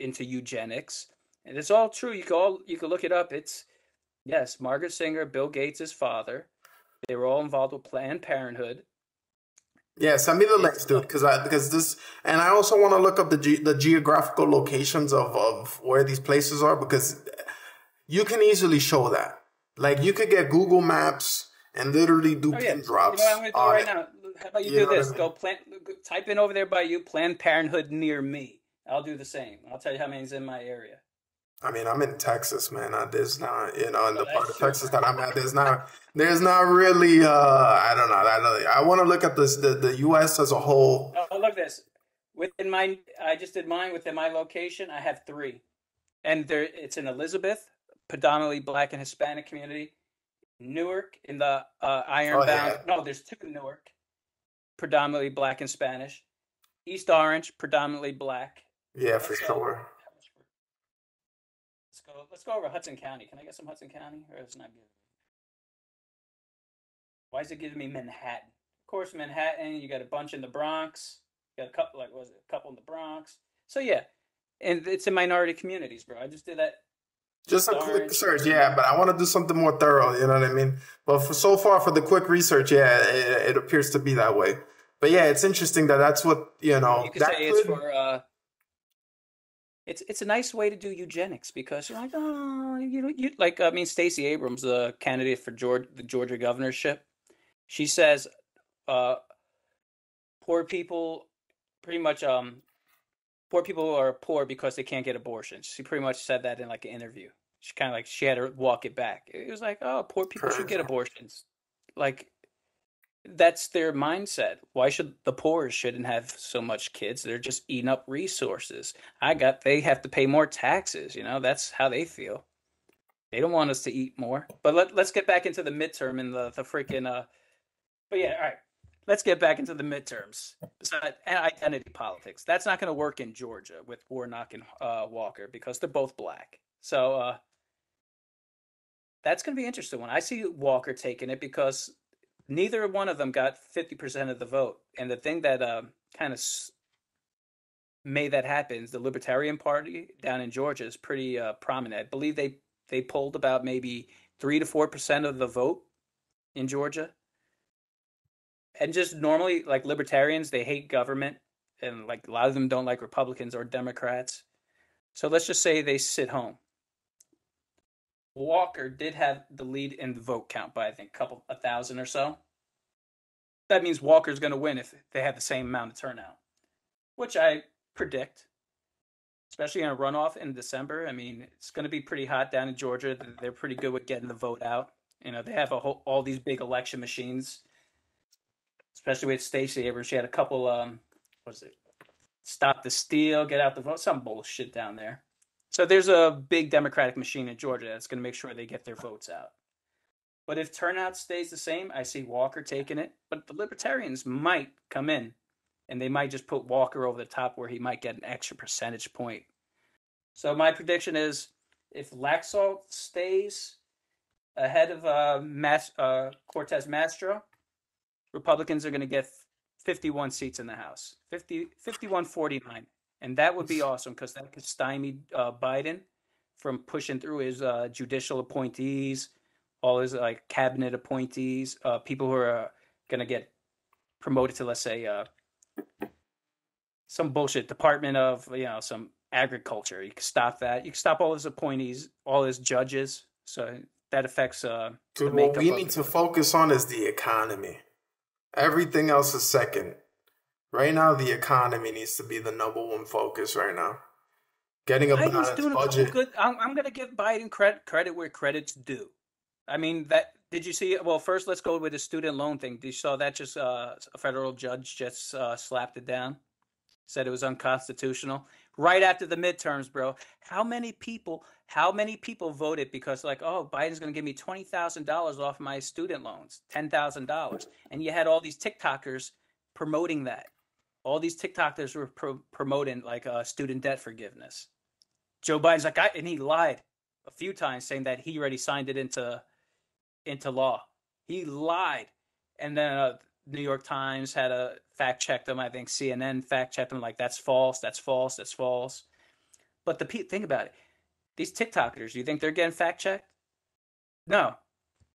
into eugenics, and it's all true. You can all, you can look it up. It's yes, Margaret Sanger, Bill Gates' father. They were all involved with Planned Parenthood. Yeah, send me the links, dude, because I because this, and I also want to look up the ge the geographical locations of of where these places are, because you can easily show that. Like, you could get Google Maps and literally do oh, yeah. pin drops. You know what I'm gonna do right it. now? How about you, you do this? I mean? Go plant. Type in over there by you, Planned Parenthood near me. I'll do the same. I'll tell you how many's in my area. I mean, I'm in Texas, man. I, there's not, you know, in the oh, part of true. Texas that I'm at, there's not, there's not really, uh, I don't know. I, I want to look at this, the, the U S as a whole. Oh, look at this. Within my, I just did mine within my location. I have three, and there it's in Elizabeth, predominantly black and Hispanic community. Newark in the uh, Ironbound. Oh, yeah. No, there's two in Newark, predominantly black and Spanish. East Orange, predominantly black. Yeah, That's for sure. Let's go, let's go over Hudson County. Can I get some Hudson County? Or it's not good. Why is it giving me Manhattan? Of course, Manhattan. You got a bunch in the Bronx. You got a couple, like, what was it? A couple in the Bronx. So, yeah. And it's in minority communities, bro. I just did that. Just a quick search, yeah. But I want to do something more thorough. You know what I mean? But for, so far, for the quick research, yeah, it, it appears to be that way. But, yeah, it's interesting that that's what, you know. You could say it's for... Uh, it's it's a nice way to do eugenics, because you're like, oh, you know, you like I mean, Stacey Abrams, the candidate for Georgia, the Georgia governorship, she says, uh, poor people, pretty much, um, poor people are poor because they can't get abortions. She pretty much said that in like an interview. She kind of like she had to walk it back. It was like, oh, poor people should get abortions, like. That's their mindset. Why should the poor shouldn't have so much kids? They're just eating up resources. I got, they have to pay more taxes. You know, that's how they feel. They don't want us to eat more. But let, let's get back into the midterm and the, the freaking, uh, but yeah, all right. Let's get back into the midterms. Besides, and identity politics. That's not going to work in Georgia with Warnock and uh, Walker, because they're both black. So uh, that's going to be interesting when I see Walker taking it, because neither one of them got fifty percent of the vote. And the thing that um, kind of s- made that happen is the Libertarian Party down in Georgia is pretty uh, prominent. I believe they, they polled about maybe three to four percent of the vote in Georgia. And just normally, like libertarians, they hate government. And like a lot of them don't like Republicans or Democrats. So let's just say they sit home. Walker did have the lead in the vote count by, I think, a couple, a thousand or so. That means Walker's going to win if they have the same amount of turnout, which I predict, especially in a runoff in December. I mean, it's going to be pretty hot down in Georgia. They're pretty good with getting the vote out. You know, they have a whole, all these big election machines, especially with Stacey Abrams. She had a couple, um, what was it, stop the steal, get out the vote, some bullshit down there. So there's a big Democratic machine in Georgia that's going to make sure they get their votes out. But if turnout stays the same, I see Walker taking it. But the Libertarians might come in, and they might just put Walker over the top where he might get an extra percentage point. So my prediction is if Laxalt stays ahead of uh, Mas- uh, Cortez Mastro, Republicans are going to get fifty-one seats in the House, fifty, fifty-one forty-nine. And that would be awesome, because that could stymie uh, Biden from pushing through his uh, judicial appointees, all his like cabinet appointees, uh, people who are uh, going to get promoted to, let's say, uh, some bullshit department of, you know, some agriculture. You can stop that. You can stop all his appointees, all his judges. So that affects uh, so the makeup. What we need to focus on is the economy. Everything else is second. Right now, the economy needs to be the number one focus right now. Getting a balanced budget. Good, I'm, I'm going to give Biden credit, credit where credit's due. I mean, that did you see? Well, first, let's go with the student loan thing. Did you saw that just uh, a federal judge just uh, slapped it down, said it was unconstitutional right after the midterms, bro. How many people how many people voted because like, oh, Biden's going to give me twenty thousand dollars off my student loans, ten thousand dollars. And you had all these TikTokers promoting that. All these TikTokers were pro- promoting like uh, student debt forgiveness. Joe Biden's like, I, and he lied a few times saying that he already signed it into into law. He lied. And then uh, New York Times had a fact check them. I think C N N fact checked them like that's false, that's false, that's false. But the think about it. These TikTokers, you think they're getting fact checked? No,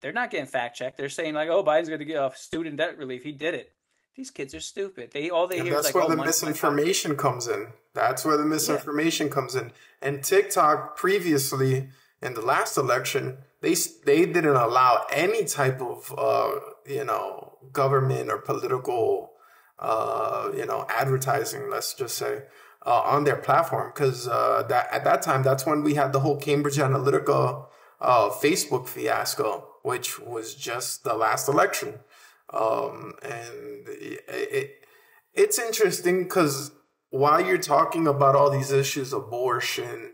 they're not getting fact checked. They're saying like, oh, Biden's going to get off student debt relief. He did it. These kids are stupid. They all they and hear that's is like, where oh, the misinformation comes in. That's where the misinformation yeah. comes in. And TikTok previously in the last election, they they didn't allow any type of uh, you know government or political uh, you know advertising. Let's just say uh, on their platform, because uh, that at that time that's when we had the whole Cambridge Analytica uh, Facebook fiasco, which was just the last election. Um, and it, it it's interesting because while you're talking about all these issues, abortion,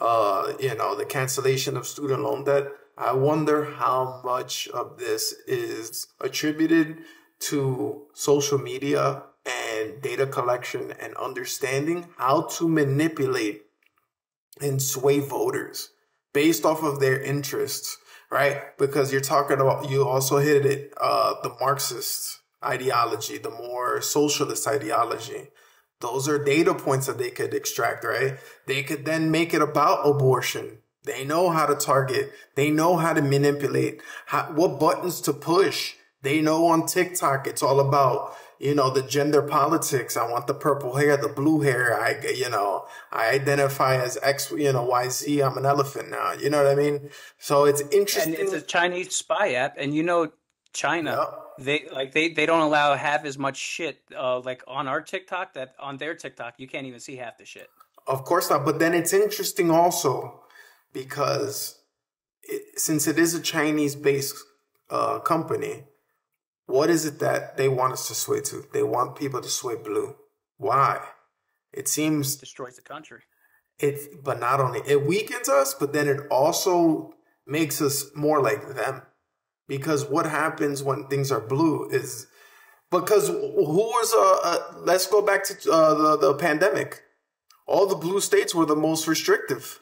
uh, you know, the cancellation of student loan debt, I wonder how much of this is attributed to social media and data collection and understanding how to manipulate and sway voters based off of their interests. Right, because you're talking about, you also hit it, uh, the Marxist ideology, the more socialist ideology. Those are data points that they could extract, right? They could then make it about abortion. They know how to target. They know how to manipulate, how, what buttons to push. They know on TikTok, it's all about, you know, the gender politics. I want the purple hair, the blue hair. I, you know, I identify as X, you know, Y, Z. I'm an elephant now. You know what I mean? So it's interesting. And it's a Chinese spy app. And, you know, China, yeah. they like they, they don't allow half as much shit uh, like on our TikTok that on their TikTok. You can't even see half the shit. Of course not. But then it's interesting also because it, since it is a Chinese based uh, company, what is it that they want us to sway to? They want people to sway blue. Why? It seems destroys the country. It, but not only it weakens us, but then it also makes us more like them. Because what happens when things are blue is because who was uh, uh let's go back to uh, the the pandemic. All the blue states were the most restrictive.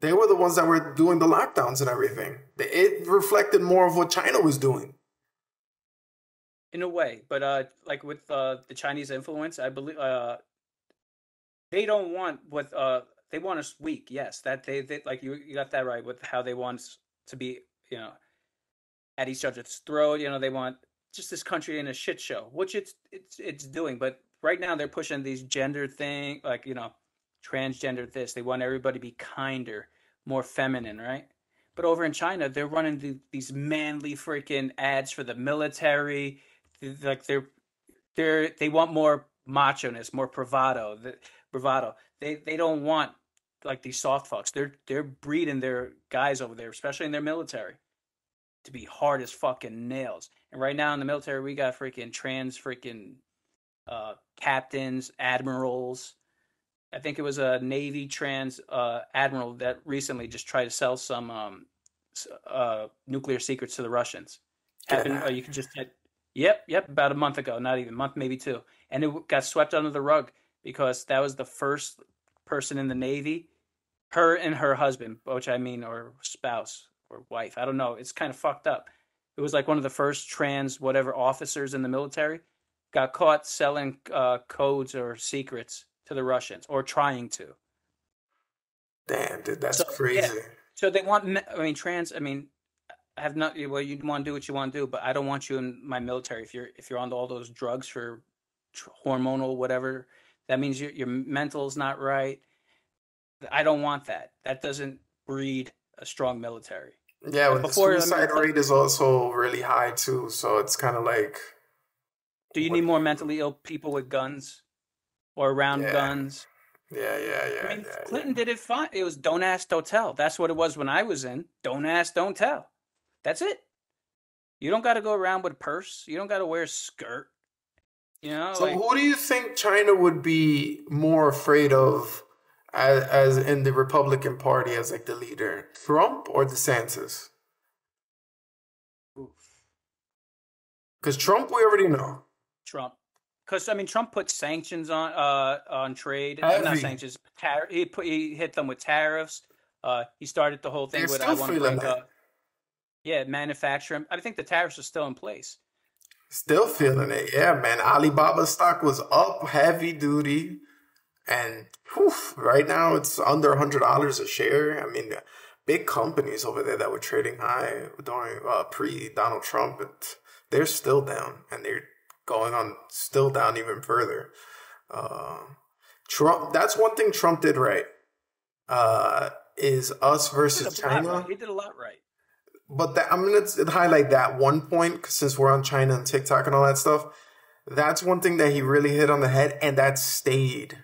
They were the ones that were doing the lockdowns and everything. It reflected more of what China was doing. In a way, but uh, like with uh, the Chinese influence, I believe uh, they don't want what uh, they want us weak. Yes, that they, they like you, you got that right with how they want us to be, you know, at each other's throat. You know, they want just this country in a shit show, which it's it's it's doing. But right now they're pushing these gender thing, like, you know, transgender this. They want everybody to be kinder, more feminine, right? But over in China, they're running the, these manly freaking ads for the military. Like they're, they're, they want more macho-ness, more bravado, the, bravado. They, they don't want like these soft fucks. They're, they're breeding their guys over there, especially in their military, to be hard as fucking nails. And right now in the military, we got freaking trans freaking uh, captains, admirals. I think it was a Navy trans uh, admiral that recently just tried to sell some um, uh, nuclear secrets to the Russians. Happened, oh, you could just get. Yep, yep, about a month ago, not even a month, maybe two. And it got swept under the rug because that was the first person in the Navy, her and her husband, which I mean, or spouse or wife. I don't know. It's kind of fucked up. It was like one of the first trans whatever officers in the military got caught selling uh, codes or secrets to the Russians or trying to. Damn, dude, that's so crazy. Yeah. So they want, I mean, trans, I mean, I have not. Well, you want to do what you want to do, but I don't want you in my military. If you're if you're on all those drugs for hormonal whatever, that means your your mental's not right. I don't want that. That doesn't breed a strong military. Yeah, when the suicide rate is also really high too, so it's kind of like. Do you need more mentally ill people with guns, or around yeah. guns? Yeah, yeah, yeah. I mean, yeah, Clinton yeah. did it fine. It was don't ask, don't tell. That's what it was when I was in. Don't ask, don't tell. That's it. You don't got to go around with a purse. You don't got to wear a skirt. You know. So, like, who do you think China would be more afraid of, as, as in the Republican Party, as like the leader, Trump or DeSantis? Because Trump, we already know. Trump, because I mean, Trump put sanctions on uh on trade. Heavy. Not sanctions. Tar he put he hit them with tariffs. Uh, he started the whole thing They're with I want to bring up. Yeah, manufacturing. I think the tariffs are still in place. Still feeling it. Yeah, man. Alibaba stock was up heavy duty. And whew, right now it's under one hundred dollars a share. I mean, big companies over there that were trading high during uh, pre-Donald Trump, but they're still down. And they're going on still down even further. Uh, Trump. That's one thing Trump did right. Uh, is us versus China. He did a lot right. But that, I'm going to highlight that one point since we're on China and TikTok and all that stuff. That's one thing that he really hit on the head, and that stayed.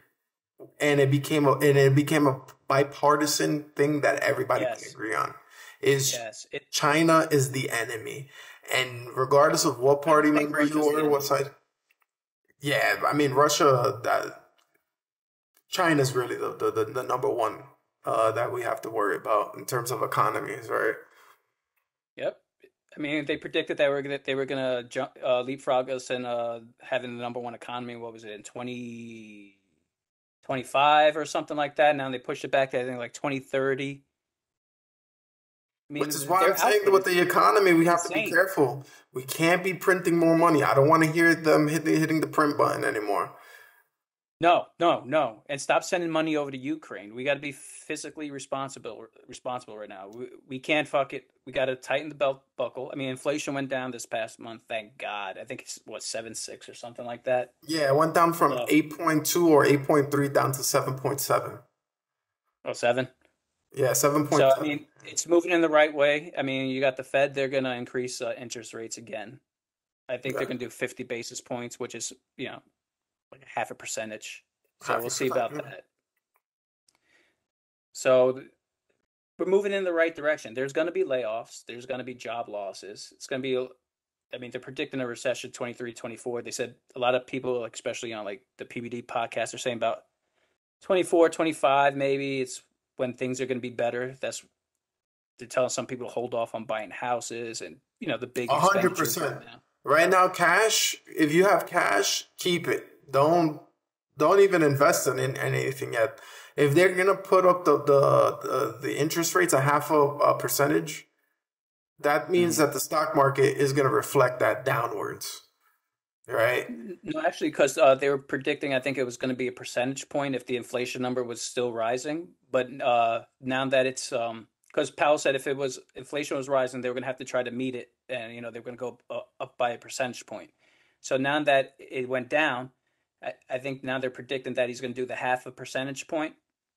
And it became a, and it became a bipartisan thing that everybody yes. can agree on. Is yes. it, China is the enemy. And regardless of what party member Russia's you are, what side. Yeah, I mean, Russia, that, China's really the, the, the, the number one uh, that we have to worry about in terms of economies, right? Yep, I mean, they predicted that we're that they were gonna jump, uh, leapfrog us and uh, having the number one economy. What was it in twenty twenty five or something like that? Now they pushed it back to I think like twenty thirty. I mean, which is why I'm saying that with the economy, we have insane. to be careful. We can't be printing more money. I don't want to hear them hitting hitting the print button anymore. No, no, no. And stop sending money over to Ukraine. We got to be physically responsible responsible right now. We, we can't fuck it. We got to tighten the belt buckle. I mean, inflation went down this past month, thank God. I think it's, what, seven point six or something like that? Yeah, it went down from so, eight point two or eight point three down to seven point seven. Oh, seven? Yeah, seven point seven. So, I mean, it's moving in the right way. I mean, you got the Fed. They're going to increase uh, interest rates again. I think yeah. they're going to do fifty basis points, which is, you know, like half a percentage. So half we'll see about yeah. that. So we're moving in the right direction. There's going to be layoffs. There's going to be job losses. It's going to be, I mean, they're predicting a recession twenty-three, twenty-four. They said a lot of people, especially on like the P B D podcast, are saying about twenty-four, twenty-five, maybe it's when things are going to be better. That's, they're telling some people to hold off on buying houses and, you know, the big one hundred percent. Right now. Right now, cash, if you have cash, keep it. Don't don't even invest in, in anything yet. If they're gonna put up the the the, the interest rates a half a, a percentage, that means mm-hmm. that the stock market is gonna reflect that downwards, right? No, actually, because uh, they were predicting, I think it was gonna be a percentage point if the inflation number was still rising. But uh, now that it's because um, Powell said if it was inflation was rising, they were gonna have to try to meet it, and you know they were gonna go uh, up by a percentage point. So now that it went down. I think now they're predicting that he's going to do the half a percentage point.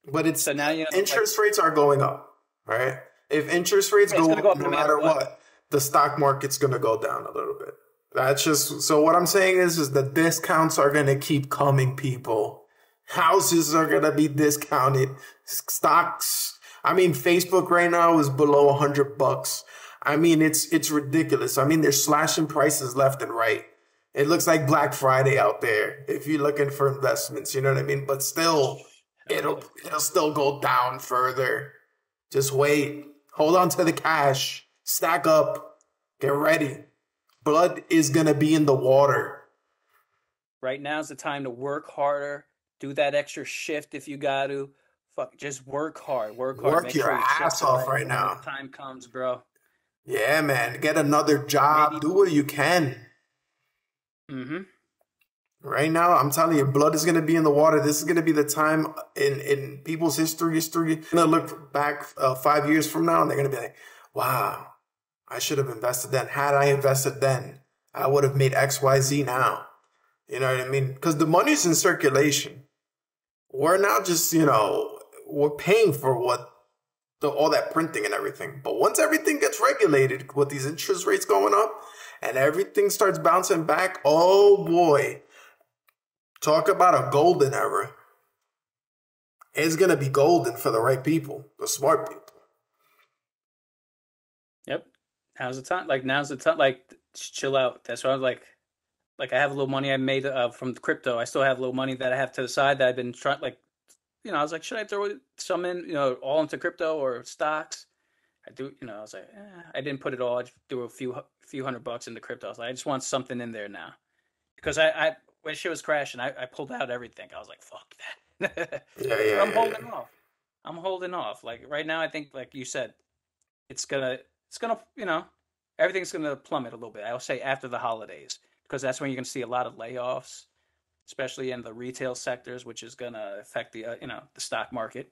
But it's so now you know, interest like, rates are going up, right? If interest rates go up, go up no matter what, what, the stock market's going to go down a little bit. That's just so. What I'm saying is, is the discounts are going to keep coming, people. Houses are going to be discounted. Stocks. I mean, Facebook right now is below a hundred bucks. I mean, it's it's ridiculous. I mean, they're slashing prices left and right. It looks like Black Friday out there if you're looking for investments, you know what I mean? But still, it'll it'll still go down further. Just wait. Hold on to the cash. Stack up. Get ready. Blood is going to be in the water. Right now's the time to work harder. Do that extra shift if you got to. Fuck, just work hard. Work hard. Work Make your sure you ass off right now. The time comes, bro. Yeah, man. Get another job. Maybe. Do what you can. Mm-hmm. Right now, I'm telling you, blood is going to be in the water. This is going to be the time in, in people's history. history. They're going to look back uh, five years from now, and they're going to be like, wow, I should have invested then. Had I invested then, I would have made X, Y, Z now. You know what I mean? Because the money's in circulation. We're not just, you know, we're paying for what the, all that printing and everything. But once everything gets regulated with these interest rates going up, and everything starts bouncing back. Oh, boy. Talk about a golden era. It's going to be golden for the right people, the smart people. Yep. Now's the time. Like, now's the time. Like, chill out. That's why I was like, like, I have a little money I made uh, from crypto. I still have a little money that I have to the side that I've been trying, like, you know, I was like, should I throw some in, you know, all into crypto or stocks? I do, you know, I was like, eh, I didn't put it all. I just threw a few, few hundred bucks into crypto. I was like, I just want something in there now, because I, I when shit was crashing, I, I pulled out everything. I was like, fuck that. yeah, yeah, I'm yeah, holding yeah. off. I'm holding off. Like right now, I think, like you said, it's gonna, it's gonna, you know, everything's gonna plummet a little bit. I'll say after the holidays, because that's when you're gonna see a lot of layoffs, especially in the retail sectors, which is gonna affect the, uh, you know, the stock market.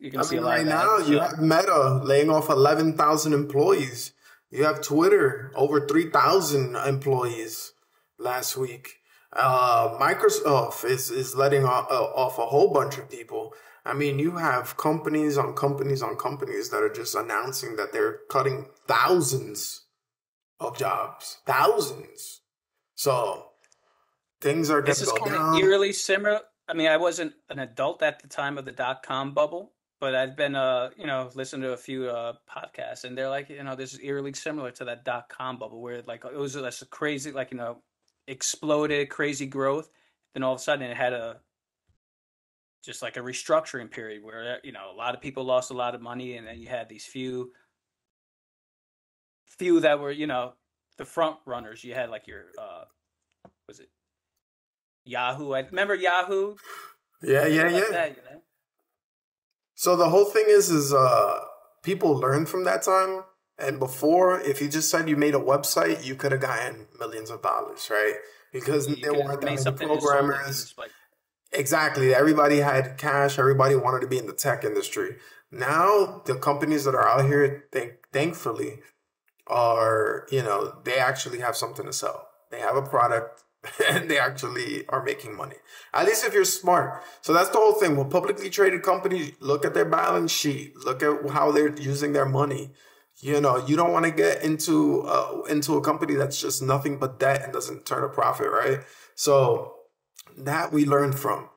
You can I see mean, right now, you yeah. have Meta laying off eleven thousand employees. You have Twitter, over three thousand employees last week. Uh, Microsoft is, is letting off, uh, off a whole bunch of people. I mean, you have companies on companies on companies that are just announcing that they're cutting thousands of jobs. Thousands. So things are going to go down. This is kind of eerily similar. I mean, I wasn't an adult at the time of the dot-com bubble, but I've been, uh, you know, listened to a few uh, podcasts, and they're like, you know, this is eerily similar to that dot-com bubble where, like, it was this crazy, like, you know, exploded, crazy growth. Then all of a sudden it had a just like a restructuring period where, you know, a lot of people lost a lot of money, and then you had these few, few that were, you know, the front runners. You had, like, your, uh, was it? Yahoo. I remember Yahoo. Yeah, yeah, yeah. That, you know? So the whole thing is, is uh, people learn from that time. And before, if you just said you made a website, you could have gotten millions of dollars, right? Because yeah, there weren't that many programmers. Like, Exactly. Everybody had cash. Everybody wanted to be in the tech industry. Now, the companies that are out here, think, thankfully, are, you know, they actually have something to sell. They have a product and they actually are making money. At least if you're smart. So that's the whole thing. Well, publicly traded companies, look at their balance sheet. Look at how they're using their money. You know, you don't want to get into uh, into a company that's just nothing but debt and doesn't turn a profit, right? So that we learn from.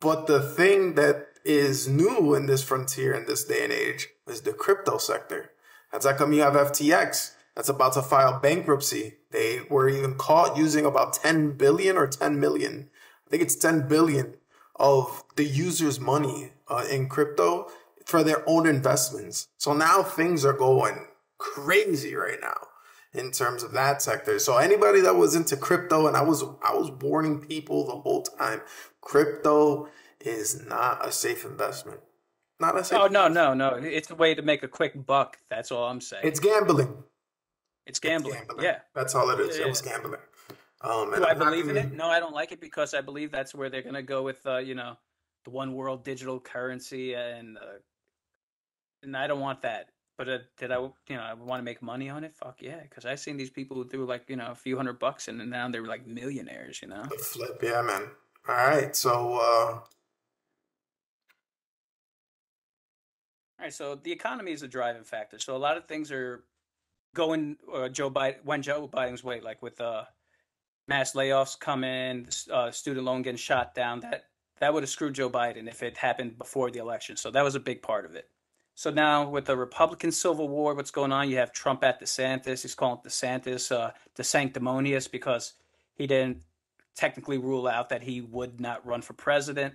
But the thing that is new in this frontier, in this day and age, is the crypto sector. That's how come you have F T X that's about to file bankruptcy. They were even caught using about ten billion or ten million. I think it's ten billion of the users' money uh, in crypto for their own investments. So now things are going crazy right now in terms of that sector. So anybody that was into crypto, and I was, I was warning people the whole time, crypto is not a safe investment. Not a safe Oh, investment. no, no, no. It's a way to make a quick buck. That's all I'm saying. It's gambling. It's gambling. It's gambling. Yeah. That's all it is. It, it was is. gambling. Um, and Do I I'm believe in it? No, I don't like it because I believe that's where they're going to go with, uh, you know, the one world digital currency and, uh, And I don't want that, but uh, did I, you know, I want to make money on it? Fuck yeah, because I've seen these people who threw like, you know, a few hundred bucks in, and now they're like millionaires, you know? The flip, yeah, man. All right, so. Uh... All right, so the economy is a driving factor. So a lot of things are going uh, Joe Biden, when Joe Biden's way, like with uh, mass layoffs coming, uh, student loan getting shot down, that, that would have screwed Joe Biden if it happened before the election. So that was a big part of it. So now with the Republican Civil War, what's going on? You have Trump at DeSantis. He's calling DeSantis uh, the sanctimonious because he didn't technically rule out that he would not run for president.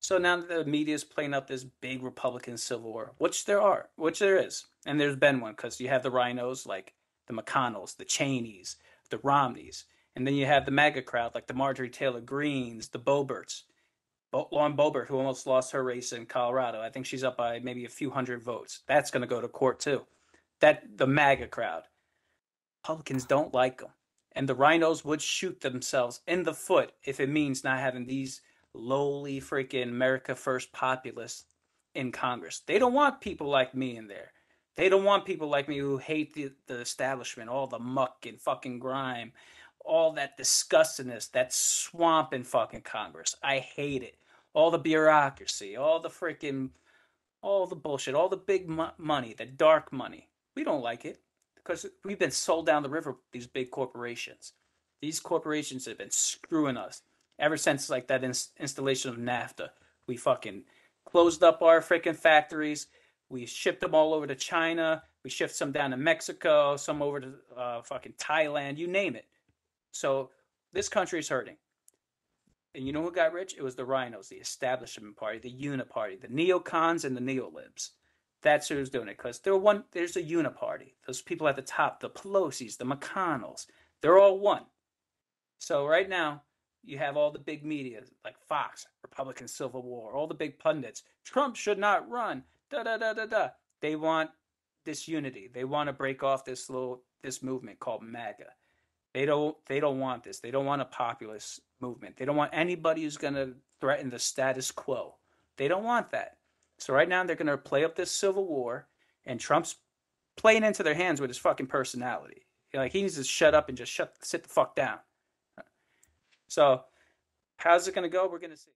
So now the media is playing up this big Republican Civil War, which there are, which there is. And there's been one because you have the rhinos like the McConnells, the Cheneys, the Romneys. And then you have the MAGA crowd like the Marjorie Taylor Greens, the Boeberts. Lauren Boebert, who almost lost her race in Colorado. I think she's up by maybe a few hundred votes. That's going to go to court, too. That the MAGA crowd. Republicans don't like them. And the rhinos would shoot themselves in the foot if it means not having these lowly freaking America First populists in Congress. They don't want people like me in there. They don't want people like me who hate the, the establishment, all the muck and fucking grime, all that disgustingness, that swamp in fucking Congress. I hate it. All the bureaucracy, all the freaking, all the bullshit, all the big mo money, the dark money. We don't like it because we've been sold down the river with these big corporations. These corporations have been screwing us ever since like that in installation of NAFTA. We fucking closed up our freaking factories. We shipped them all over to China. We shipped some down to Mexico, some over to uh, fucking Thailand, you name it. So this country is hurting. And you know who got rich? It was the rhinos, the establishment party, the uniparty, the neocons and the neolibs. That's who's doing it because they're one. There's a uniparty. Those people at the top, the Pelosi's, the McConnells, they're all one. So right now you have all the big media like Fox, Republican Civil War, all the big pundits. Trump should not run. Da da da da da. They want this unity. They want to break off this little this movement called MAGA. They don't, they don't want this. They don't want a populist movement. They don't want anybody who's going to threaten the status quo. They don't want that. So right now they're going to play up this civil war, and Trump's playing into their hands with his fucking personality. Like, he needs to shut up and just shut, sit the fuck down. So how's it going to go? We're going to see.